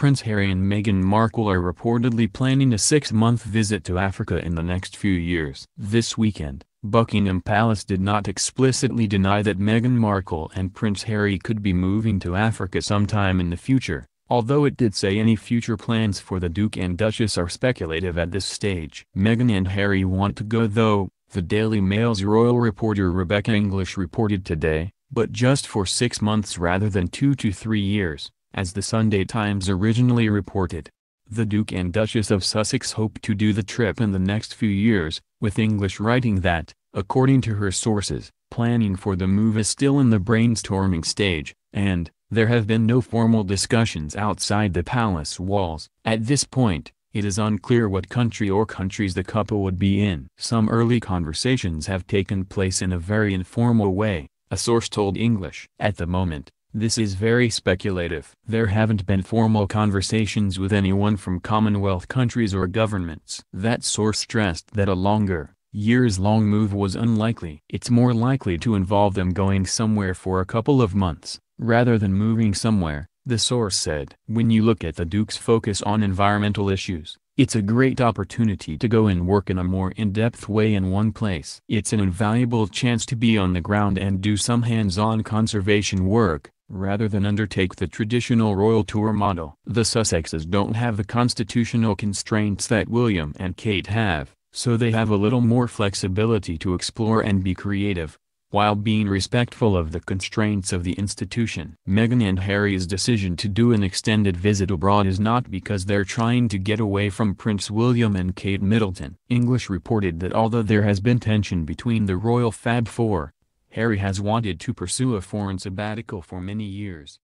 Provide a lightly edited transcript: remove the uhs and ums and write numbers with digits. Prince Harry and Meghan Markle are reportedly planning a 6-month visit to Africa in the next few years. This weekend, Buckingham Palace did not explicitly deny that Meghan Markle and Prince Harry could be moving to Africa sometime in the future, although it did say any future plans for the Duke and Duchess are speculative at this stage. Meghan and Harry want to go though, the Daily Mail's royal reporter Rebecca English reported today, but just for 6 months rather than 2 to 3 years. As the Sunday Times originally reported, the Duke and Duchess of Sussex hope to do the trip in the next few years, with English writing that, according to her sources, planning for the move is still in the brainstorming stage, and there have been no formal discussions outside the palace walls. At this point, it is unclear what country or countries the couple would be in. Some early conversations have taken place in a very informal way, a source told English. At the moment, this is very speculative. There haven't been formal conversations with anyone from Commonwealth countries or governments. That source stressed that a longer, years-long move was unlikely. It's more likely to involve them going somewhere for a couple of months, rather than moving somewhere, the source said. When you look at the Duke's focus on environmental issues, it's a great opportunity to go and work in a more in-depth way in one place. It's an invaluable chance to be on the ground and do some hands-on conservation work, rather than undertake the traditional royal tour model. The Sussexes don't have the constitutional constraints that William and Kate have, so they have a little more flexibility to explore and be creative, while being respectful of the constraints of the institution. Meghan and Harry's decision to do an extended visit abroad is not because they're trying to get away from Prince William and Kate Middleton. English reported that although there has been tension between the royal Fab Four, Harry has wanted to pursue a foreign sabbatical for many years.